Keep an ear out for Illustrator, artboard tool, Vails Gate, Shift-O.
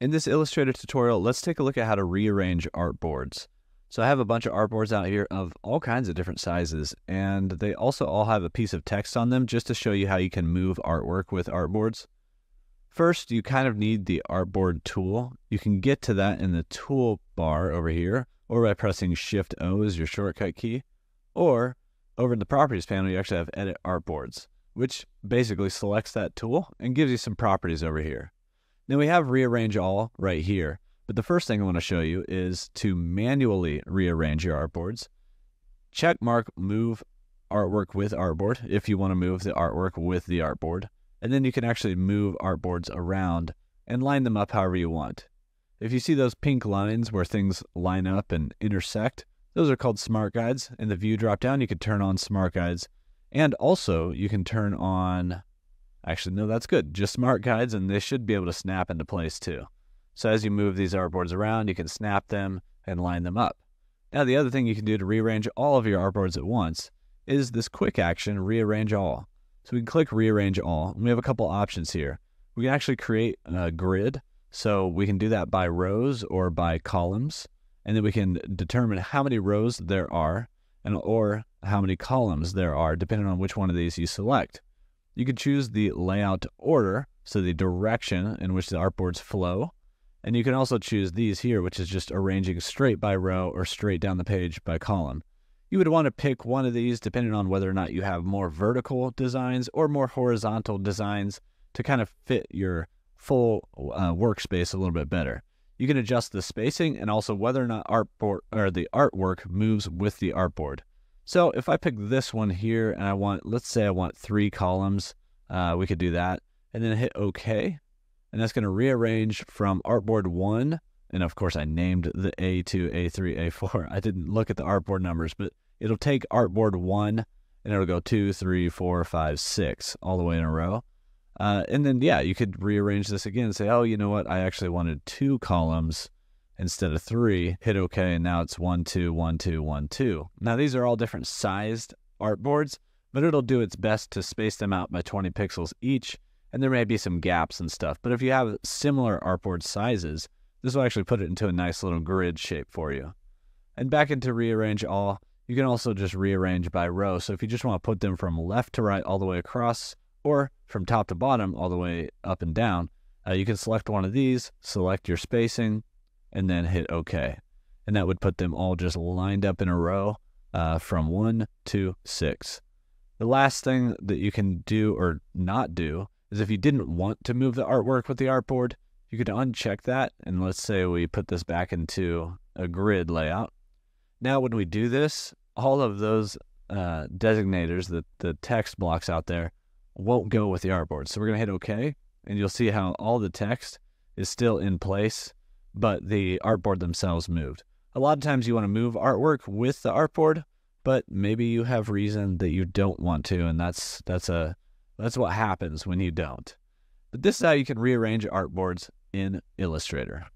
In this Illustrator tutorial, let's take a look at how to rearrange artboards. So I have a bunch of artboards out here of all kinds of different sizes, and they also all have a piece of text on them just to show you how you can move artwork with artboards. First, you kind of need the artboard tool. You can get to that in the toolbar over here, or by pressing Shift-O as your shortcut key, or over in the Properties panel, you actually have Edit Artboards, which basically selects that tool and gives you some properties over here. Now we have Rearrange All right here, but the first thing I want to show you is to manually rearrange your artboards. Check mark Move Artwork with Artboard if you want to move the artwork with the artboard, and then you can actually move artboards around and line them up however you want. If you see those pink lines where things line up and intersect, those are called Smart Guides. In the View dropdown, you can turn on Smart Guides. And also, you can turn on... Actually, no, that's good. Just Smart Guides, and they should be able to snap into place too. So as you move these artboards around, you can snap them and line them up. Now, the other thing you can do to rearrange all of your artboards at once is this quick action, Rearrange All. So we can click Rearrange All, and we have a couple options here. We can actually create a grid, so we can do that by rows or by columns. And then we can determine how many rows there are or how many columns there are, depending on which one of these you select. You can choose the layout order, so the direction in which the artboards flow. And you can also choose these here, which is just arranging straight by row or straight down the page by column. You would want to pick one of these depending on whether or not you have more vertical designs or more horizontal designs to kind of fit your full workspace a little bit better. You can adjust the spacing and also whether or not the artwork moves with the artboard. So if I pick this one here and I want, let's say I want 3 columns, we could do that and then hit OK. And that's going to rearrange from artboard 1. And of course I named the A2, A3, A4. I didn't look at the artboard numbers, but it'll take artboard 1 and it'll go 2, 3, 4, 5, 6 all the way in a row. And then, yeah, you could rearrange this again and say, oh, you know what? I actually wanted 2 columns instead of 3. Hit OK, and now it's 1, 2, 1, 2, 1, 2. Now, these are all different sized artboards, but it'll do its best to space them out by 20 pixels each, and there may be some gaps and stuff. But if you have similar artboard sizes, this will actually put it into a nice little grid shape for you. And back into Rearrange All, you can also just rearrange by row. So if you just want to put them from left to right all the way across, or from top to bottom all the way up and down, you can select one of these, select your spacing, and then hit OK. And that would put them all just lined up in a row from 1 to 6. The last thing that you can do or not do is if you didn't want to move the artwork with the artboard, you could uncheck that. And let's say we put this back into a grid layout. Now when we do this, all of those designators, the text blocks out there, won't go with the artboard. So we're going to hit OK, and you'll see how all the text is still in place, but the artboard themselves moved. A lot of times you want to move artwork with the artboard, but maybe you have reason that you don't want to, and that's what happens when you don't. But this is how you can rearrange artboards in Illustrator.